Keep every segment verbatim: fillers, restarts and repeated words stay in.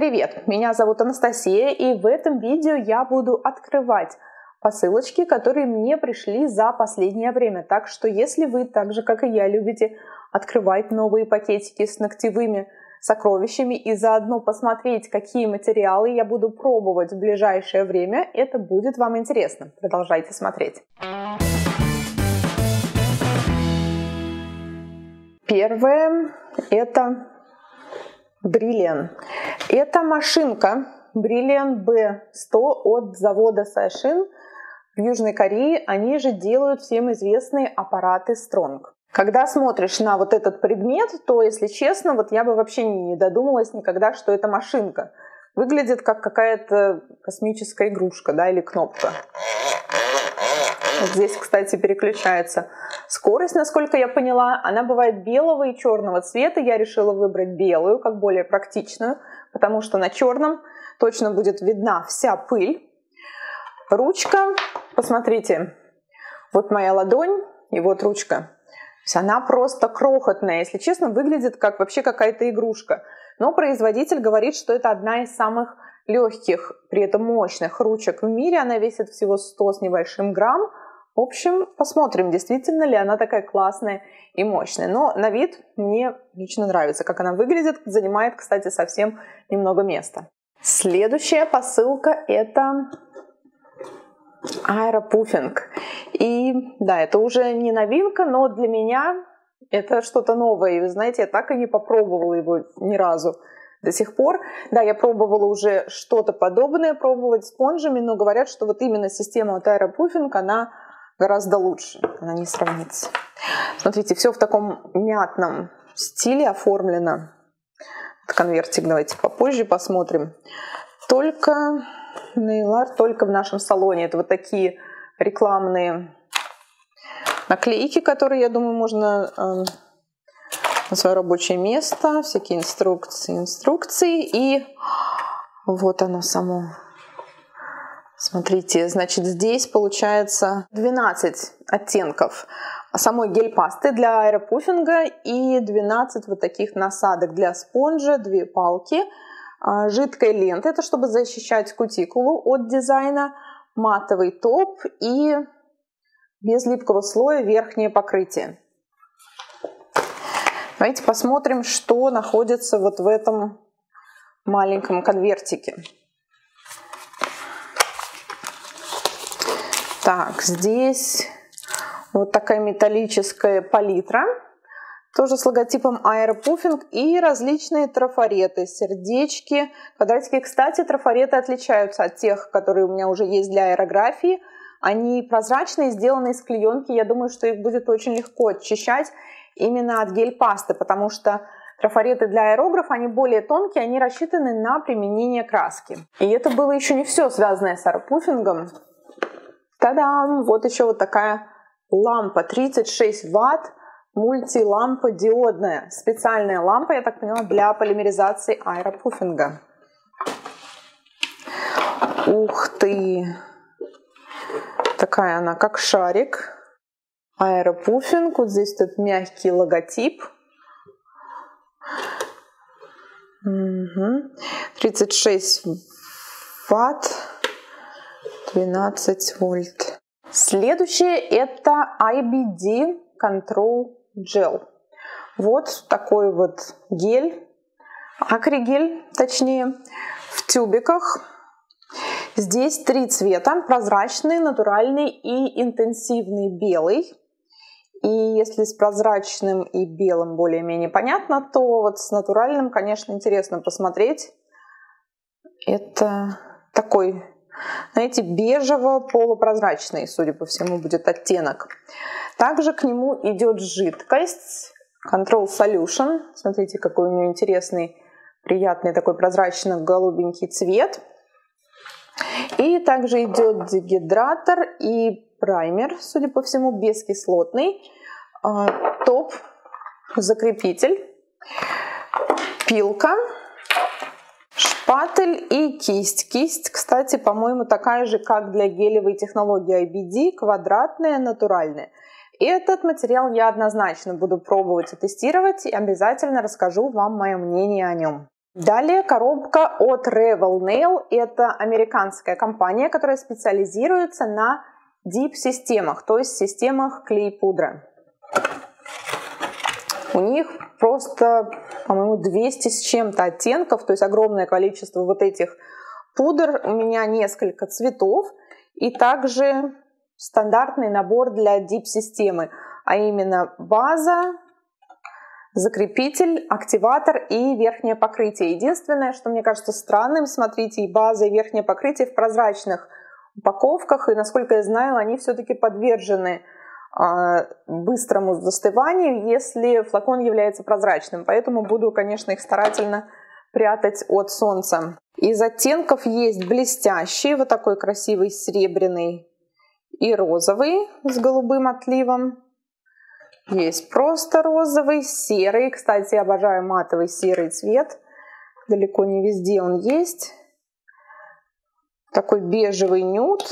Привет, меня зовут Анастасия, и в этом видео я буду открывать посылочки, которые мне пришли за последнее время. Так что если вы так же, как и я, любите открывать новые пакетики с ногтевыми сокровищами и заодно посмотреть, какие материалы я буду пробовать в ближайшее время, это будет вам интересно. Продолжайте смотреть. Первое – это Brilliant. Это машинка Brilliant би сто от завода Saeshin в Южной Корее. Они же делают всем известные аппараты Strong. Когда смотришь на вот этот предмет, то, если честно, вот я бы вообще не додумалась никогда, что это машинка. Выглядит как какая-то космическая игрушка, да, или кнопка. Здесь, кстати, переключается скорость, насколько я поняла. Она бывает белого и черного цвета. Я решила выбрать белую, как более практичную, потому что на черном точно будет видна вся пыль. Ручка, посмотрите, вот моя ладонь и вот ручка. Она просто крохотная, если честно, выглядит как вообще какая-то игрушка. Но производитель говорит, что это одна из самых легких, при этом мощных ручек в мире. Она весит всего сто с небольшим грамм. В общем, посмотрим, действительно ли она такая классная и мощная. Но на вид мне лично нравится, как она выглядит. Занимает, кстати, совсем немного места. Следующая посылка – это Aeropuffing. И да, это уже не новинка, но для меня это что-то новое. И вы знаете, я так и не попробовала его ни разу до сих пор. Да, я пробовала уже что-то подобное, пробовала спонжами, но говорят, что вот именно система от Aeropuffing, она гораздо лучше, она не сравнится. Смотрите, все в таком мятном стиле оформлено. Конвертик давайте попозже посмотрим. Только Nail Art, только в нашем салоне. Это вот такие рекламные наклейки, которые, я думаю, можно на свое рабочее место, всякие инструкции, инструкции, и вот оно само. Смотрите, значит, здесь получается двенадцать оттенков самой гель-пасты для аэропуффинга и двенадцать вот таких насадок для спонжа, две палки, жидкая лента, это чтобы защищать кутикулу от дизайна, матовый топ и без липкого слоя верхнее покрытие. Давайте посмотрим, что находится вот в этом маленьком конвертике. Так, здесь вот такая металлическая палитра, тоже с логотипом Aeropuffing, и различные трафареты, сердечки, квадратики. Кстати, трафареты отличаются от тех, которые у меня уже есть для аэрографии. Они прозрачные, сделаны из клеенки. Я думаю, что их будет очень легко очищать именно от гель-пасты, потому что трафареты для аэрографа, они более тонкие, они рассчитаны на применение краски. И это было еще не все, связанное с аэропуффингом. Та-дам! Вот еще вот такая лампа, тридцать шесть ватт, мультилампа диодная, специальная лампа, я так поняла, для полимеризации аэропуффинга. Ух ты! Такая она, как шарик. Аэропуффинг, вот здесь этот мягкий логотип. тридцать шесть ватт, двенадцать вольт. Следующее это ай би ди Control Gel. Вот такой вот гель, акригель, точнее, в тюбиках. Здесь три цвета: прозрачный, натуральный и интенсивный белый. И если с прозрачным и белым более-менее понятно, то вот с натуральным, конечно, интересно посмотреть. Это такой, знаете, бежево-полупрозрачный, судя по всему, будет оттенок. Также к нему идет жидкость Control Solution. Смотрите, какой у нее интересный, приятный такой прозрачно-голубенький цвет. И также идет дегидратор и праймер, судя по всему, бескислотный, топ, закрепитель, пилка, шпатель и кисть. Кисть, кстати, по-моему, такая же, как для гелевой технологии ай би ди, квадратная, натуральная. Этот материал я однозначно буду пробовать и тестировать, и обязательно расскажу вам мое мнение о нем. Далее коробка от Revel Nail. Это американская компания, которая специализируется на дип-системах, то есть системах клей-пудры. У них просто, по-моему, двести с чем-то оттенков, то есть огромное количество вот этих пудр. У меня несколько цветов и также стандартный набор для дип-системы, а именно база, закрепитель, активатор и верхнее покрытие. Единственное, что мне кажется странным, смотрите, и база, и верхнее покрытие в прозрачных упаковках, и, насколько я знаю, они все-таки подвержены э, быстрому застыванию, если флакон является прозрачным. Поэтому буду, конечно, их старательно прятать от солнца. Из оттенков есть блестящий, вот такой красивый серебряный и розовый с голубым отливом. Есть просто розовый, серый. Кстати, я обожаю матовый серый цвет. Далеко не везде он есть. Такой бежевый нюд.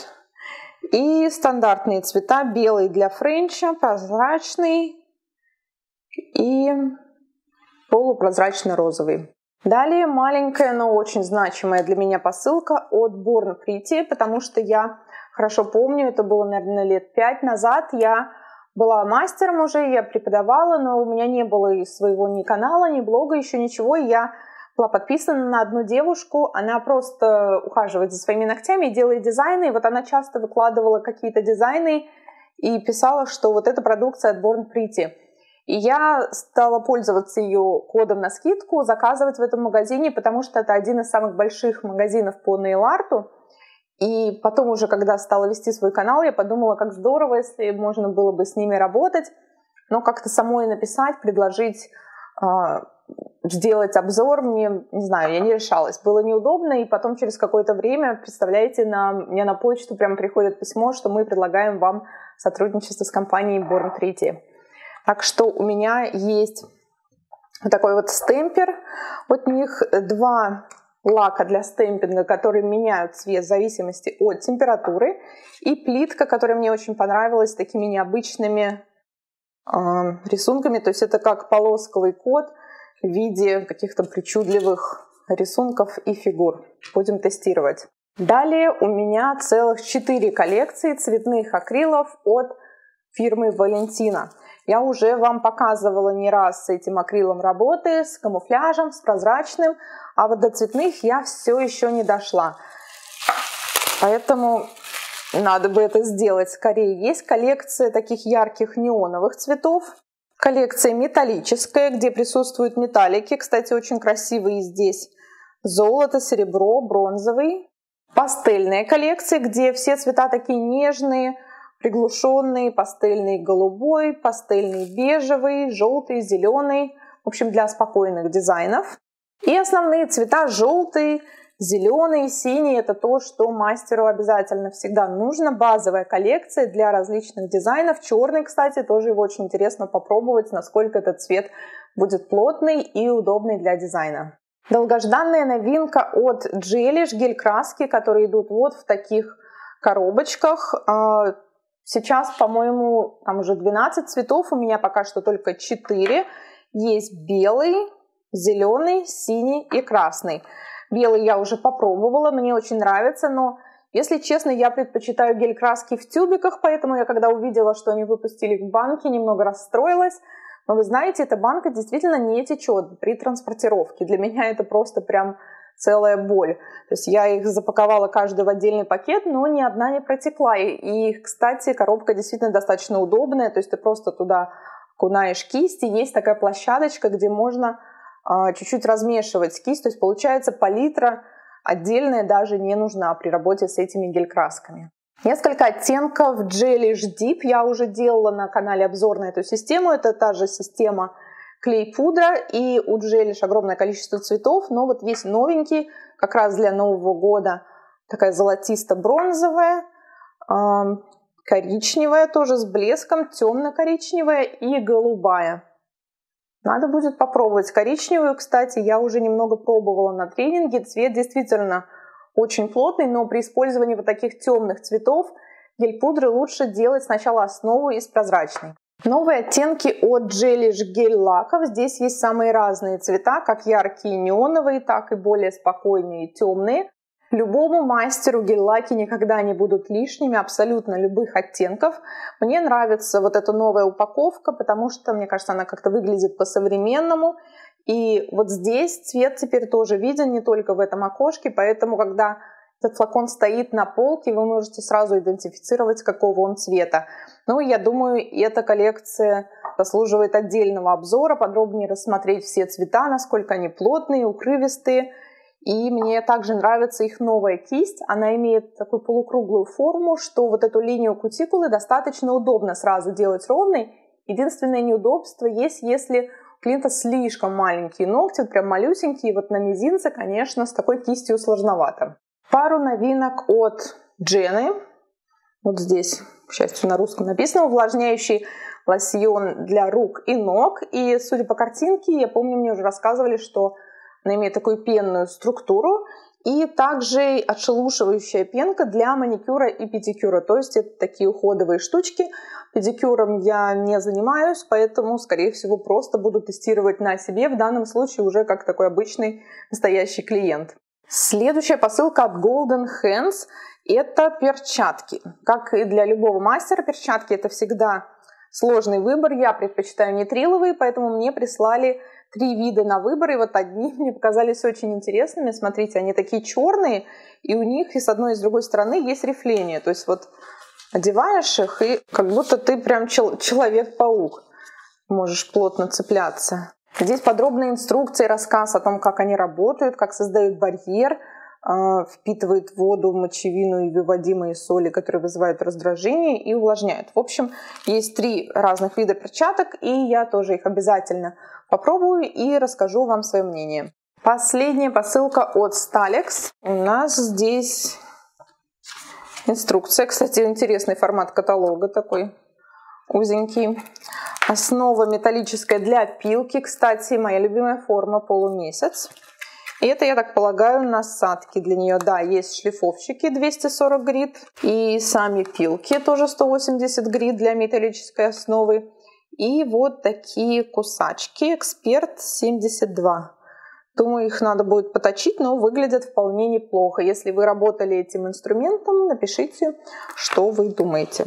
И стандартные цвета. Белый для френча, прозрачный и полупрозрачный розовый. Далее маленькая, но очень значимая для меня посылка от Born Pretty, потому что я хорошо помню, это было, наверное, лет пять назад, я была мастером уже, я преподавала, но у меня не было и своего ни канала, ни блога, еще ничего. Я была подписана на одну девушку, она просто ухаживает за своими ногтями, делает дизайны. И вот она часто выкладывала какие-то дизайны и писала, что вот эта продукция от Born Pretty. И я стала пользоваться ее кодом на скидку, заказывать в этом магазине, потому что это один из самых больших магазинов по нейл-арту. И потом уже, когда стала вести свой канал, я подумала, как здорово, если можно было бы с ними работать, но как-то самой написать, предложить, э, сделать обзор, мне, не знаю, я не решалась, было неудобно, и потом через какое-то время, представляете, на, мне на почту прямо приходит письмо, что мы предлагаем вам сотрудничество с компанией Born Pretty. Так что у меня есть вот такой вот стемпер, от них два лака для стемпинга, которые меняют цвет в зависимости от температуры, и плитка, которая мне очень понравилась, с такими необычными э, рисунками, то есть это как полосковый код в виде каких-то причудливых рисунков и фигур. Будем тестировать. Далее у меня целых четыре коллекции цветных акрилов от фирмы Valentino. Я уже вам показывала не раз с этим акрилом работы, с камуфляжем, с прозрачным, а вот до цветных я все еще не дошла. Поэтому надо бы это сделать скорее. Есть коллекция таких ярких неоновых цветов, коллекция металлическая, где присутствуют металлики, кстати, очень красивые здесь золото, серебро, бронзовый. Пастельная коллекция, где все цвета такие нежные, приглушенный, пастельный голубой, пастельный бежевый, желтый, зеленый. В общем, для спокойных дизайнов. И основные цвета желтый, зеленый, синий. Это то, что мастеру обязательно всегда нужно. Базовая коллекция для различных дизайнов. Черный, кстати, тоже его очень интересно попробовать, насколько этот цвет будет плотный и удобный для дизайна. Долгожданная новинка от Gelish. Гель-краски, которые идут вот в таких коробочках. Сейчас, по-моему, там уже двенадцать цветов, у меня пока что только четыре. Есть белый, зеленый, синий и красный. Белый я уже попробовала, мне очень нравится, но, если честно, я предпочитаю гель-краски в тюбиках, поэтому я, когда увидела, что они выпустили в банке, немного расстроилась. Но вы знаете, эта банка действительно не течет при транспортировке. Для меня это просто прям целая боль. То есть я их запаковала каждый в отдельный пакет, но ни одна не протекла. И, кстати, коробка действительно достаточно удобная. То есть ты просто туда окунаешь кисть, и есть такая площадочка, где можно чуть-чуть а, размешивать кисть. То есть получается палитра отдельная даже не нужна при работе с этими гель-красками. Несколько оттенков Gelish Dip. Я уже делала на канале обзор на эту систему. Это та же система клей-пудра, и у Gelish огромное количество цветов, но вот есть новенький, как раз для Нового года, такая золотисто-бронзовая, коричневая тоже с блеском, темно-коричневая и голубая. Надо будет попробовать коричневую, кстати, я уже немного пробовала на тренинге, цвет действительно очень плотный, но при использовании вот таких темных цветов гель-пудры лучше делать сначала основу из прозрачной. Новые оттенки от Gelish гель-лаков. Здесь есть самые разные цвета, как яркие неоновые, так и более спокойные темные. Любому мастеру гель-лаки никогда не будут лишними, абсолютно любых оттенков. Мне нравится вот эта новая упаковка, потому что, мне кажется, она как-то выглядит по-современному. И вот здесь цвет теперь тоже виден, не только в этом окошке, поэтому, когда этот флакон стоит на полке, вы можете сразу идентифицировать, какого он цвета. Ну, я думаю, эта коллекция заслуживает отдельного обзора, подробнее рассмотреть все цвета, насколько они плотные, укрывистые. И мне также нравится их новая кисть. Она имеет такую полукруглую форму, что вот эту линию кутикулы достаточно удобно сразу делать ровной. Единственное неудобство есть, если у клиента слишком маленькие ногти, прям малюсенькие. Вот на мизинце, конечно, с такой кистью сложновато. Пару новинок от Дженны. Вот здесь, к счастью, на русском написано. Увлажняющий лосьон для рук и ног. И, судя по картинке, я помню, мне уже рассказывали, что она имеет такую пенную структуру. И также отшелушивающая пенка для маникюра и педикюра. То есть это такие уходовые штучки. Педикюром я не занимаюсь, поэтому, скорее всего, просто буду тестировать на себе. В данном случае уже как такой обычный настоящий клиент. Следующая посылка от Golden Hands – это перчатки. Как и для любого мастера, перчатки – это всегда сложный выбор. Я предпочитаю нейтриловые, поэтому мне прислали три вида на выбор. И вот одни мне показались очень интересными. Смотрите, они такие черные, и у них и с одной, и с другой стороны есть рифление. То есть вот одеваешь их, и как будто ты прям чел- человек-паук. Можешь плотно цепляться. Здесь подробные инструкции, рассказ о том, как они работают, как создают барьер, впитывают воду, мочевину и выводимые соли, которые вызывают раздражение и увлажняют. В общем, есть три разных вида перчаток, и я тоже их обязательно попробую и расскажу вам свое мнение. Последняя посылка от Staleks. У нас здесь инструкция. Кстати, интересный формат каталога такой узенький. Основа металлическая для пилки. Кстати, моя любимая форма полумесяц. И это, я так полагаю, насадки для нее. Да, есть шлифовщики двести сорок грит. И сами пилки тоже сто восемьдесят грит для металлической основы. И вот такие кусачки. Эксперт семьдесят два. Думаю, их надо будет поточить, но выглядят вполне неплохо. Если вы работали этим инструментом, напишите, что вы думаете.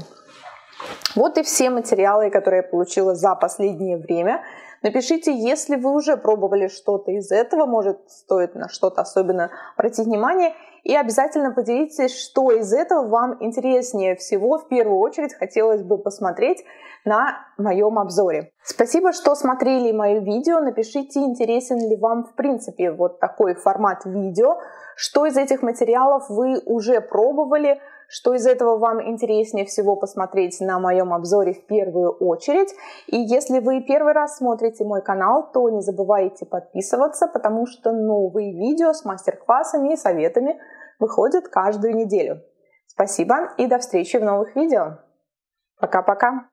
Вот и все материалы, которые я получила за последнее время. Напишите, если вы уже пробовали что-то из этого, может, стоит на что-то особенно обратить внимание. И обязательно поделитесь, что из этого вам интереснее всего. В первую очередь хотелось бы посмотреть на моем обзоре. Спасибо, что смотрели мое видео. Напишите, интересен ли вам в принципе вот такой формат видео. Что из этих материалов вы уже пробовали, что из этого вам интереснее всего посмотреть на моем обзоре в первую очередь. И если вы первый раз смотрите мой канал, то не забывайте подписываться, потому что новые видео с мастер-классами и советами выходят каждую неделю. Спасибо и до встречи в новых видео. Пока-пока!